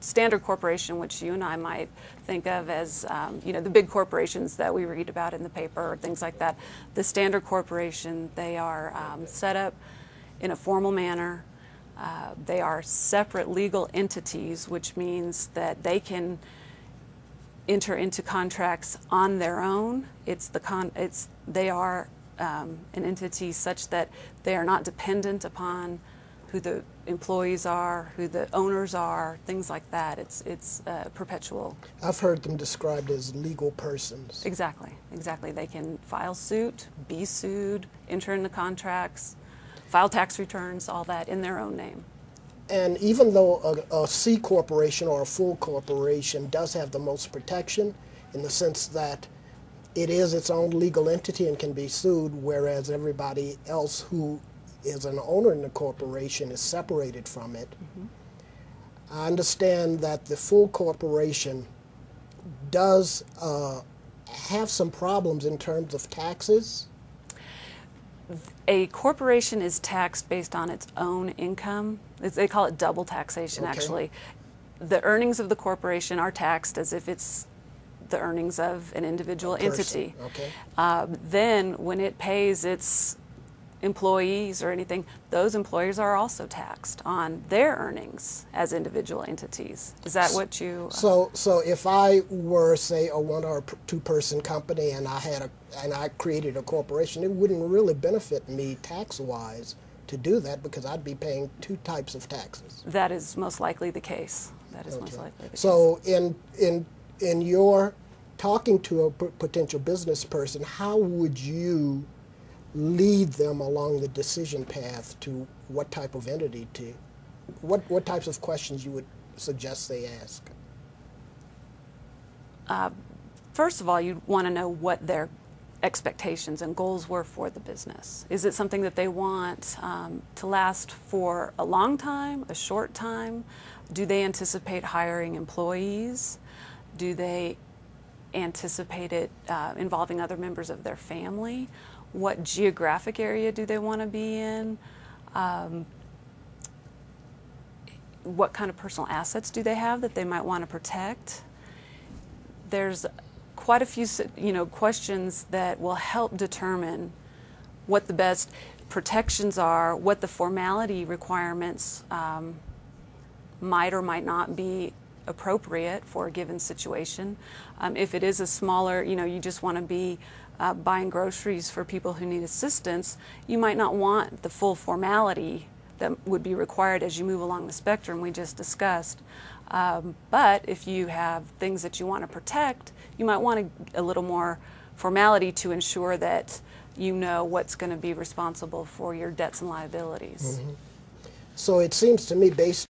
standard corporation, which you and I might think of as the big corporations that we read about in the paper or things like that. The standard corporation, they are set up in a formal manner. They are separate legal entities, which means that they can enter into contracts on their own. They are an entity such that they are not dependent upon who the employees are, who the owners are, things like that. It's perpetual. I've heard them described as legal persons. Exactly. They can file suit, be sued, enter into contracts, file tax returns, all that in their own name. And even though a C corporation or a full corporation does have the most protection in the sense that it is its own legal entity and can be sued, whereas everybody else who is an owner in the corporation is separated from it. Mm-hmm. I understand that the full corporation does have some problems in terms of taxes. A corporation is taxed based on its own income. They call it double taxation, okay. Actually. The earnings of the corporation are taxed as if it's the earnings of an individual entity. Okay. Then when it pays its employees or anything, those employers are also taxed on their earnings as individual entities. Is that what you... So if I were, say, a one or two person company and I created a corporation, it wouldn't really benefit me tax-wise to do that because I'd be paying two types of taxes. That is most likely the case. That is okay. Most likely the so case. So in your talking to a potential business person, how would you lead them along the decision path to what type of entity to, what types of questions you would suggest they ask? First of all, you'd want to know what their expectations and goals were for the business. Is it something that they want to last for a long time, a short time? Do they anticipate hiring employees? Do they anticipate it involving other members of their family? What geographic area do they want to be in? What kind of personal assets do they have that they might want to protect? There's quite a few, questions that will help determine what the best protections are, what the formality requirements might or might not be appropriate for a given situation. If it is a smaller, you just want to be buying groceries for people who need assistance, you might not want the full formality that would be required as you move along the spectrum we just discussed. But if you have things that you want to protect, you might want a little more formality to ensure that you know what's going to be responsible for your debts and liabilities. Mm-hmm. So it seems to me, based